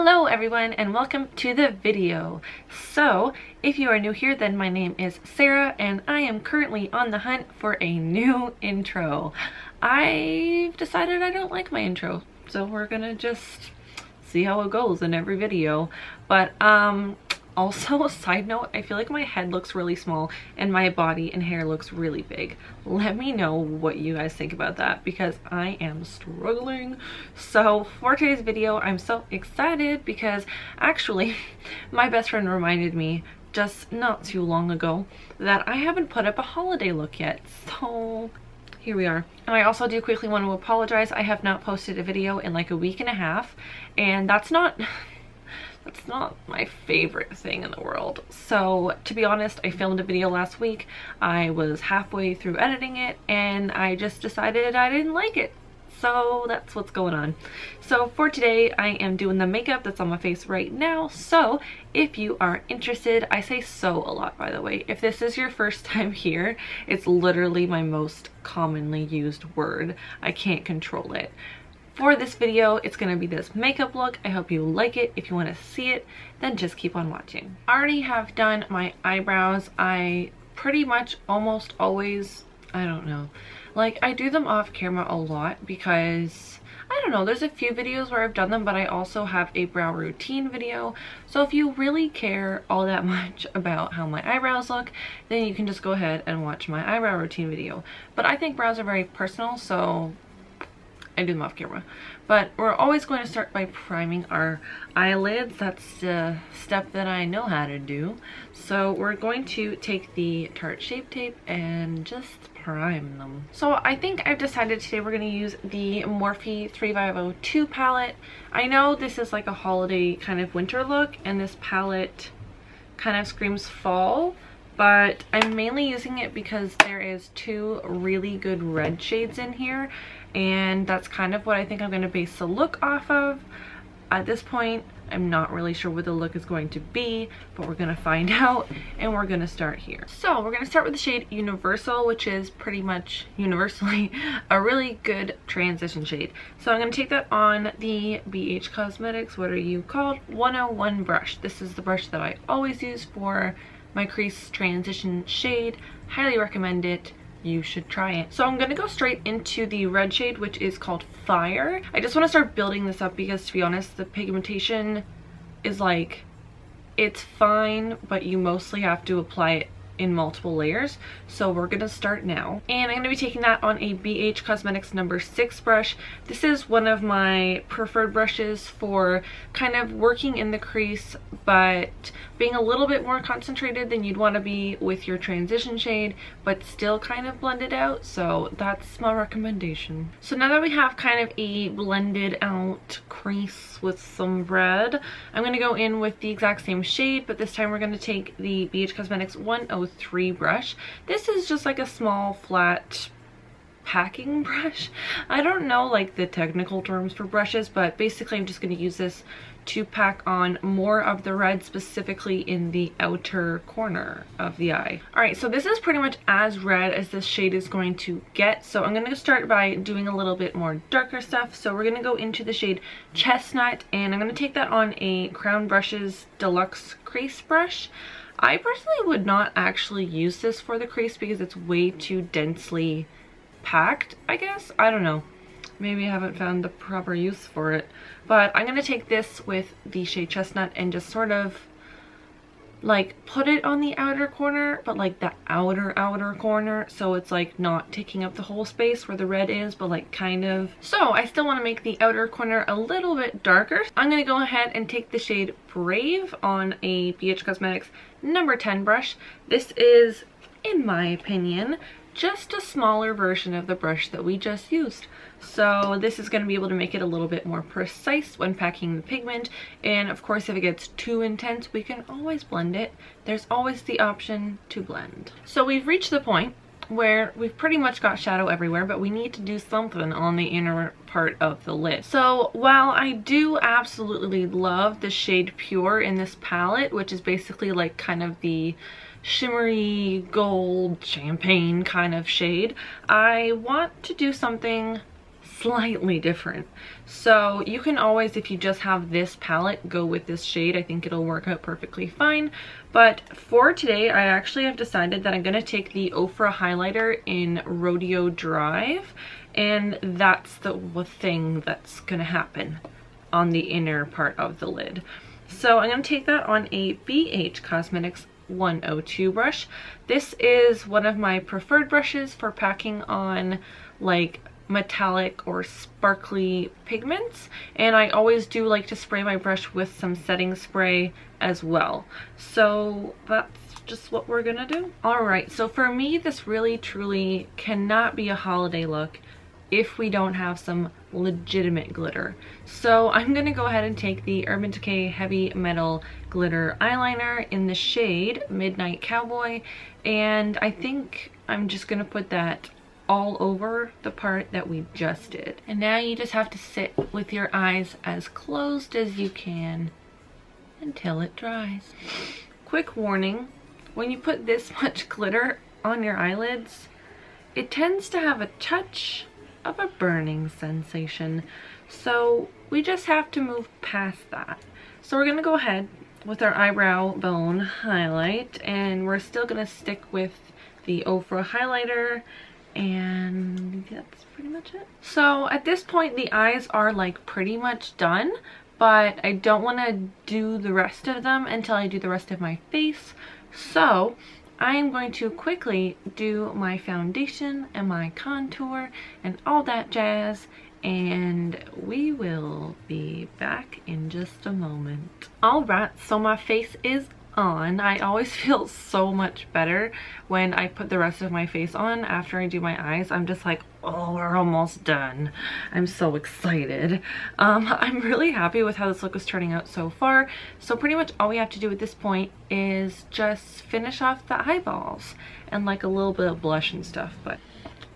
Hello everyone and welcome to the video. So if you are new here, then my name is Sarah and I am currently on the hunt for a new intro. I've decided I don't like my intro, so we're gonna just see how it goes in every video. But also, side note, I feel like my head looks really small and my body and hair looks really big. Let me know what you guys think about that because I am struggling. So for today's video, I'm so excited because actually my best friend reminded me just not too long ago that I haven't put up a holiday look yet. So here we are. And I also do quickly want to apologize. I have not posted a video in like a week and a half, and that's not my favorite thing in the world. So to be honest, I filmed a video last week. I was halfway through editing it and I just decided I didn't like it. So that's what's going on. So for today, I am doing the makeup that's on my face right now. So if you are interested, I say so a lot, by the way. If this is your first time here, it's literally my most commonly used word. I can't control it. For this video, it's gonna be this makeup look. I hope you like it. If you wanna see it, then just keep on watching. I already have done my eyebrows. I pretty much almost always, I don't know, like I do them off camera a lot because, I don't know, there's a few videos where I've done them, but I also have a brow routine video. So if you really care all that much about how my eyebrows look, then you can just go ahead and watch my eyebrow routine video. But I think brows are very personal, so I do them off camera. But we're always going to start by priming our eyelids. That's the step that I know how to do. So we're going to take the Tarte Shape Tape and just prime them. So I think I've decided today we're going to use the Morphe 3502 palette. I know this is like a holiday kind of winter look and this palette kind of screams fall, but I'm mainly using it because there is two really good red shades in here, and that's kind of what I think I'm going to base the look off of. At this point, I'm not really sure what the look is going to be, but we're going to find out, and we're going to start here. So we're going to start with the shade Universal, which is pretty much universally a really good transition shade. So I'm going to take that on the BH Cosmetics, what are you called? 101 brush. This is the brush that I always use for my crease transition shade. Highly recommend it. You should try it. So I'm gonna go straight into the red shade, which is called Fire. I just want to start building this up because, to be honest, the pigmentation is like, it's fine, but you mostly have to apply it in multiple layers. So we're gonna start now, and I'm gonna be taking that on a BH Cosmetics number 6 brush. This is one of my preferred brushes for kind of working in the crease but being a little bit more concentrated than you'd want to be with your transition shade, but still kind of blended out. So that's my recommendation. So now that we have kind of a blended out crease with some red, I'm gonna go in with the exact same shade, but this time we're gonna take the BH Cosmetics 103 brush. This is just like a small flat packing brush. I don't know like the technical terms for brushes, but basically I'm just going to use this to pack on more of the red, specifically in the outer corner of the eye. Alright, so this is pretty much as red as this shade is going to get, so I'm going to start by doing a little bit more darker stuff. So we're going to go into the shade Chestnut, and I'm going to take that on a Crown Brushes Deluxe Crease Brush. I personally would not actually use this for the crease because it's way too densely packed, I guess. I don't know. Maybe I haven't found the proper use for it. But I'm going to take this with the shade Chestnut and just sort of like put it on the outer corner, but like the outer corner, so it's like not taking up the whole space where the red is, but like kind of. So I still want to make the outer corner a little bit darker. I'm going to go ahead and take the shade Brave on a BH Cosmetics number 10 brush. This is, in my opinion, just a smaller version of the brush that we just used. So this is going to be able to make it a little bit more precise when packing the pigment. And of course, if it gets too intense, we can always blend it. There's always the option to blend. So we've reached the point where we've pretty much got shadow everywhere, but we need to do something on the inner part of the lid. So while I do absolutely love the shade Pure in this palette, which is basically like kind of the shimmery gold champagne kind of shade, I want to do something slightly different. So you can always, if you just have this palette, go with this shade. I think it'll work out perfectly fine. But for today, I actually have decided that I'm going to take the Ofra highlighter in Rodeo Drive, and that's the thing that's going to happen on the inner part of the lid. So I'm going to take that on a BH Cosmetics 102 brush. This is one of my preferred brushes for packing on like metallic or sparkly pigments, and I always do like to spray my brush with some setting spray as well. So that's just what we're gonna do. All right, so for me, this really truly cannot be a holiday look if we don't have some legitimate glitter. So I'm gonna go ahead and take the Urban Decay Heavy Metal Glitter Eyeliner in the shade Midnight Cowboy, and I think I'm just gonna put that all over the part that we just did. And now you just have to sit with your eyes as closed as you can until it dries. Quick warning, when you put this much glitter on your eyelids, it tends to have a touch of a burning sensation. So we just have to move past that. So we're gonna go ahead with our eyebrow bone highlight, and we're still gonna stick with the Ofra highlighter, and that's pretty much it. So at this point, the eyes are like pretty much done, but I don't want to do the rest of them until I do the rest of my face. So I am going to quickly do my foundation and my contour and all that jazz, and we will be back in just a moment. All right, so my face is on. I always feel so much better when I put the rest of my face on after I do my eyes. I'm just like, oh, we're almost done. I'm so excited. I'm really happy with how this look is turning out so far. So pretty much all we have to do at this point is just finish off the eyeballs and like a little bit of blush and stuff. But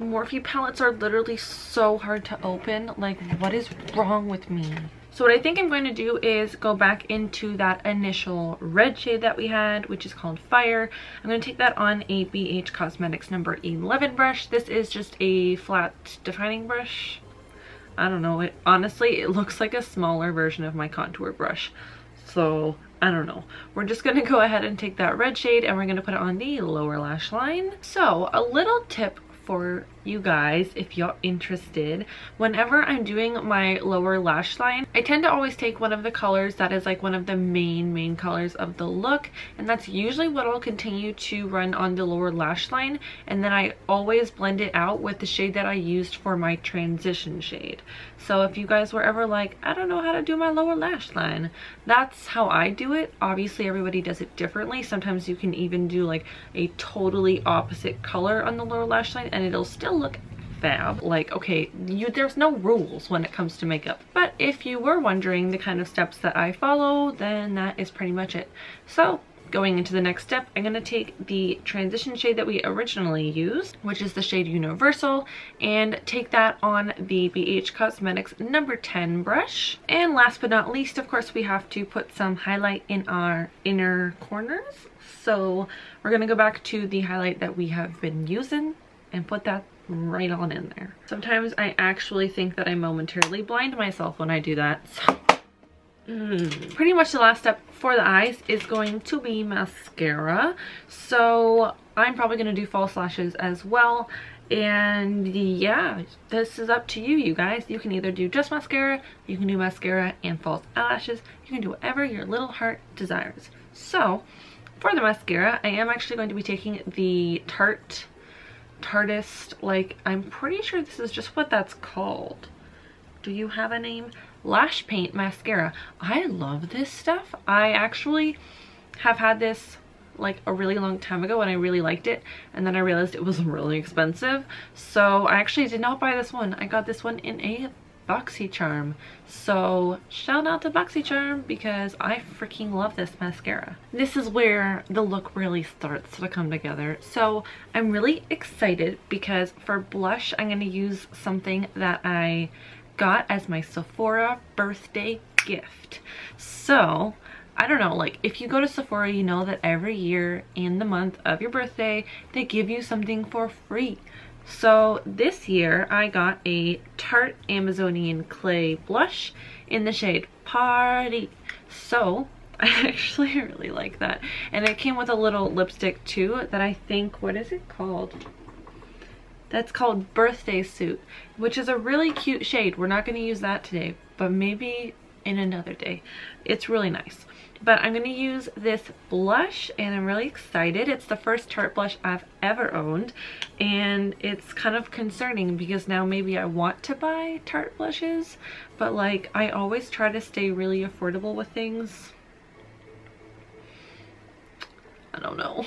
Morphe palettes are literally so hard to open. Like, what is wrong with me? So what I think I'm going to do is go back into that initial red shade that we had, which is called Fire. I'm going to take that on a BH Cosmetics number 11 brush. This is just a flat defining brush. I don't know. It honestly, it looks like a smaller version of my contour brush. So I don't know. We're just going to go ahead and take that red shade, and we're going to put it on the lower lash line. So a little tip for you guys, if you're interested, whenever I'm doing my lower lash line, I tend to always take one of the colors that is like one of the main colors of the look, and that's usually what I'll continue to run on the lower lash line, and then I always blend it out with the shade that I used for my transition shade. So if you guys were ever like, I don't know how to do my lower lash line, that's how I do it. Obviously everybody does it differently. Sometimes you can even do like a totally opposite color on the lower lash line and it'll still look fab. Like, okay, there's no rules when it comes to makeup. But if you were wondering the kind of steps that I follow, then that is pretty much it. So going into the next step, I'm going to take the transition shade that we originally used, which is the shade Universal, and take that on the BH Cosmetics number 10 brush. And last but not least, of course, we have to put some highlight in our inner corners. So we're going to go back to the highlight that we have been using and put that right on in there. Sometimes I actually think that I momentarily blind myself when I do that. So. Pretty much the last step for the eyes is going to be mascara. So I'm probably going to do false lashes as well. And yeah, this is up to you, you guys. You can either do just mascara, you can do mascara and false eyelashes. You can do whatever your little heart desires. So for the mascara, I am actually going to be taking the Tarte Tarteist, like I'm pretty sure this is just what that's called. Do you have a name? Lash paint mascara. I love this stuff. I actually have had this like a really long time ago and I really liked it, and then I realized it was really expensive, so I actually did not buy this one. I got this one in a Boxycharm. So shout out to Boxycharm because I freaking love this mascara. This is where the look really starts to come together. So I'm really excited because for blush, I'm going to use something that I got as my Sephora birthday gift. So I don't know, like if you go to Sephora, you know that every year in the month of your birthday, they give you something for free. So this year I got a Tarte Amazonian Clay Blush in the shade Party. So I actually really like that. And it came with a little lipstick too that I think, what is it called? That's called Birthday Suit, which is a really cute shade. We're not going to use that today, but maybe in another day. It's really nice. But I'm going to use this blush and I'm really excited. It's the first Tarte blush I've ever owned, and it's kind of concerning because now maybe I want to buy Tarte blushes, but like I always try to stay really affordable with things. I don't know.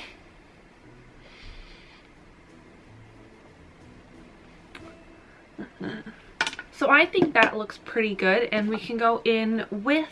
So I think that looks pretty good, and we can go in with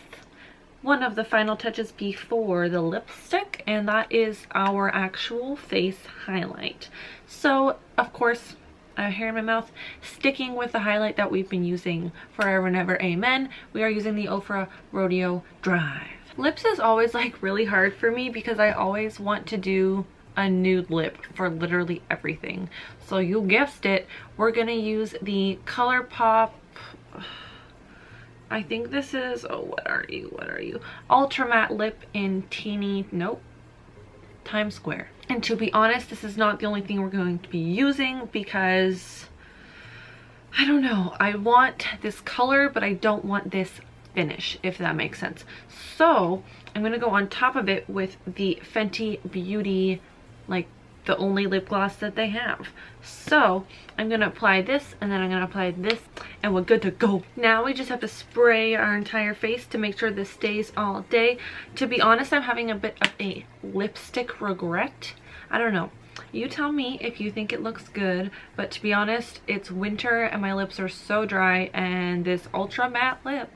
one of the final touches before the lipstick, and that is our actual face highlight. So of course, I have hair in my mouth, sticking with the highlight that we've been using forever and ever, amen. We are using the Ofra Rodeo Drive. Lips is always like really hard for me because I always want to do a nude lip for literally everything. So you guessed it, we're gonna use the Colourpop, I think this is, oh, what are you, Ultra Matte Lip in Teeny, nope, Times Square. And to be honest, this is not the only thing we're going to be using because, I don't know, I want this color, but I don't want this finish, if that makes sense. So I'm gonna go on top of it with the Fenty Beauty, like the only lip gloss that they have. So I'm gonna apply this, and then I'm gonna apply this, and we're good to go. Now we just have to spray our entire face to make sure this stays all day. To be honest, I'm having a bit of a lipstick regret. I don't know. You tell me if you think it looks good, but to be honest, it's winter and my lips are so dry, and this ultra matte lip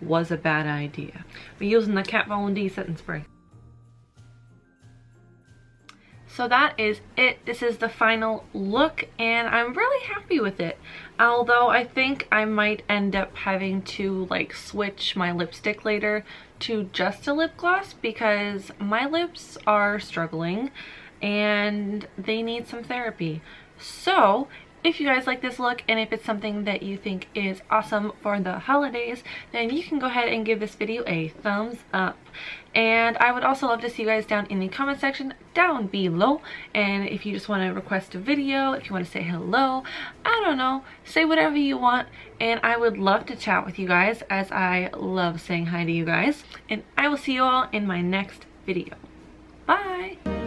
was a bad idea. We're using the Kat Von D setting spray. So that is it. This is the final look, and I'm really happy with it. Although I think I might end up having to like switch my lipstick later to just a lip gloss because my lips are struggling and they need some therapy. So if you guys like this look, and if it's something that you think is awesome for the holidays, then you can go ahead and give this video a thumbs up. And I would also love to see you guys down in the comment section down below. And if you just want to request a video, if you want to say hello, I don't know, say whatever you want. And I would love to chat with you guys, as I love saying hi to you guys. And I will see you all in my next video. Bye!